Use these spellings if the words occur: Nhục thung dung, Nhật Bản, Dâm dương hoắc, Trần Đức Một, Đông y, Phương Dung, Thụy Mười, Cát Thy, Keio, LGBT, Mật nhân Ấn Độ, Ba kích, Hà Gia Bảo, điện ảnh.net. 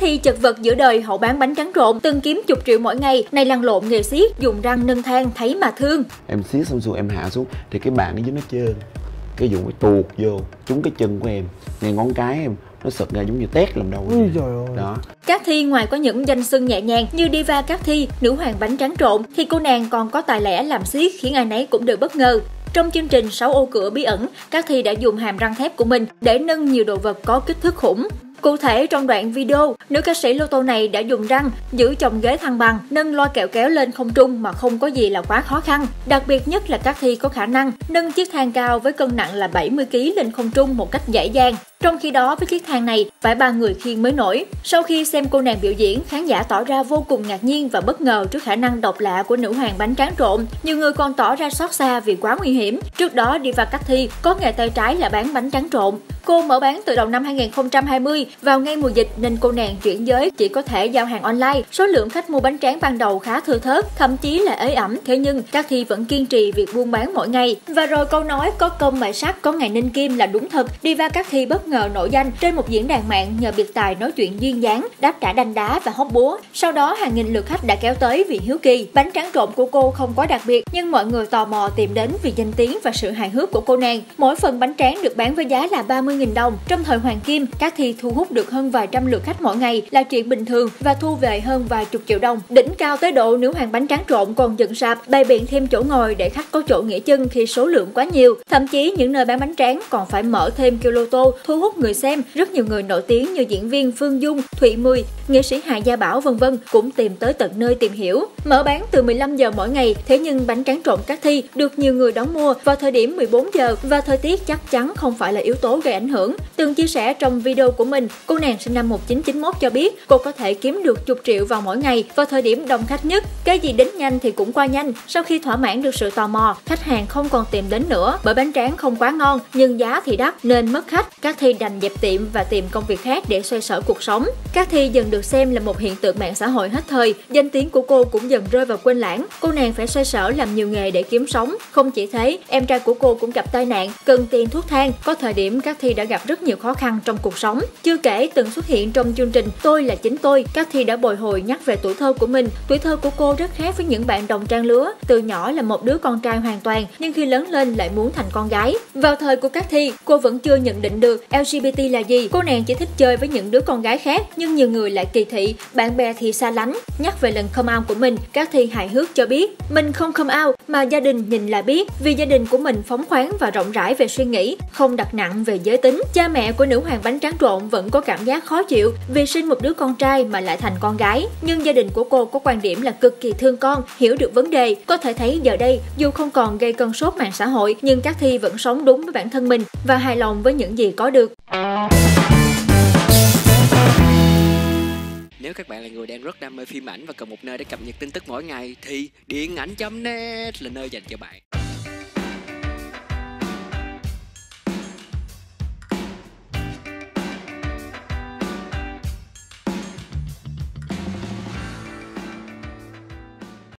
Thy chật vật giữa đời hậu bán bánh tráng trộn, từng kiếm chục triệu mỗi ngày, nay lăn lộn nghề xiết, dùng răng nâng thang thấy mà thương. Em xiết xong rồi em hạ xuống thì cái bàn nó dính hết trơn, cái vùng cái tuột vô trúng cái chân của em, ngay ngón cái em nó sực ra giống như tét làm đầu. Ui trời ơi. Đó. Cát Thy ngoài có những danh xưng nhẹ nhàng như diva Cát Thy, nữ hoàng bánh tráng trộn, thì cô nàng còn có tài lẻ làm xiết khiến ai nấy cũng đều bất ngờ. Trong chương trình 6 ô cửa bí ẩn, Cát Thy đã dùng hàm răng thép của mình để nâng nhiều đồ vật có kích thước khủng. Cụ thể trong đoạn video, nữ ca sĩ lô tô này đã dùng răng giữ chồng ghế thăng bằng, nâng loa kẹo kéo lên không trung mà không có gì là quá khó khăn. Đặc biệt nhất là Cát Thy có khả năng nâng chiếc thang cao với cân nặng là 70 kg lên không trung một cách dễ dàng. Trong khi đó với chiếc thang này phải 3 người khiêng mới nổi. Sau khi xem cô nàng biểu diễn, khán giả tỏ ra vô cùng ngạc nhiên và bất ngờ trước khả năng độc lạ của nữ hoàng bánh tráng trộn. Nhiều người còn tỏ ra xót xa vì quá nguy hiểm. Trước đó diva Cát Thy có nghề tay trái là bán bánh tráng trộn. Cô mở bán từ đầu năm 2020 vào ngay mùa dịch nên cô nàng chuyển giới chỉ có thể giao hàng online. Số lượng khách mua bánh tráng ban đầu khá thưa thớt, thậm chí là ế ẩm. Thế nhưng Cát Thy vẫn kiên trì việc buôn bán mỗi ngày. Và rồi câu nói có công mài sắt có ngày ninh kim là đúng thật. Diva Cát Thy bất ngờ nổi danh trên một diễn đàn mạng nhờ biệt tài nói chuyện duyên dáng, đáp trả đanh đá và hóc búa. Sau đó hàng nghìn lượt khách đã kéo tới vì hiếu kỳ. Bánh tráng trộn của cô không quá đặc biệt nhưng mọi người tò mò tìm đến vì danh tiếng và sự hài hước của cô nàng. Mỗi phần bánh tráng được bán với giá là 30.000 đồng. Trong thời hoàng kim, Cát Thy thu hút được hơn vài trăm lượt khách mỗi ngày là chuyện bình thường và thu về hơn vài chục triệu đồng. Đỉnh cao tới độ nữ hoàng bánh tráng trộn còn dựng sạp, bày biện thêm chỗ ngồi để khách có chỗ nghỉ chân khi số lượng quá nhiều. Thậm chí những nơi bán bánh tráng còn phải mở thêm kêu lô tô thu hút người xem. Rất nhiều người nổi tiếng như diễn viên Phương Dung, Thụy Mười, nghệ sĩ Hà Gia Bảo vân vân cũng tìm tới tận nơi tìm hiểu. Mở bán từ 15 giờ mỗi ngày, thế nhưng bánh tráng trộn Cát Thy được nhiều người đón mua vào thời điểm 14 giờ và thời tiết chắc chắn không phải là yếu tố gây ảnh hưởng. Từng chia sẻ trong video của mình, cô nàng sinh năm 1991 cho biết cô có thể kiếm được chục triệu vào mỗi ngày vào thời điểm đông khách nhất. Cái gì đến nhanh thì cũng qua nhanh. Sau khi thỏa mãn được sự tò mò, khách hàng không còn tìm đến nữa bởi bánh tráng không quá ngon nhưng giá thì đắt nên mất khách. Cát Thy đành dẹp tiệm và tìm công việc khác để xoay sở cuộc sống. Cát Thy dần được xem là một hiện tượng mạng xã hội hết thời. Danh tiếng của cô cũng dần rơi vào quên lãng. Cô nàng phải xoay sở làm nhiều nghề để kiếm sống. Không chỉ thế, em trai của cô cũng gặp tai nạn, cần tiền thuốc thang. Có thời điểm Cát Thy đã gặp rất nhiều khó khăn trong cuộc sống. Chưa kể từng xuất hiện trong chương trình Tôi Là Chính Tôi, Cát Thy đã bồi hồi nhắc về tuổi thơ của mình. Tuổi thơ của cô rất khác với những bạn đồng trang lứa. Từ nhỏ là một đứa con trai hoàn toàn, nhưng khi lớn lên lại muốn thành con gái. Vào thời của Cát Thy, cô vẫn chưa nhận định được LGBT là gì. Cô nàng chỉ thích chơi với những đứa con gái khác, nhưng nhiều người lại kỳ thị, bạn bè thì xa lánh. Nhắc về lần come out của mình, Cát Thy hài hước cho biết mình không come out mà gia đình nhìn là biết, vì gia đình của mình phóng khoáng và rộng rãi về suy nghĩ, không đặt nặng về giới tính. Cha mẹ của nữ hoàng bánh tráng trộn vẫn có cảm giác khó chịu vì sinh một đứa con trai mà lại thành con gái. Nhưng gia đình của cô có quan điểm là cực kỳ thương con, hiểu được vấn đề. Có thể thấy giờ đây, dù không còn gây cơn sốt mạng xã hội, nhưng Cát Thy vẫn sống đúng với bản thân mình và hài lòng với những gì có được. Nếu các bạn là người đang rất đam mê phim ảnh và cần một nơi để cập nhật tin tức mỗi ngày thì điện ảnh.net là nơi dành cho bạn.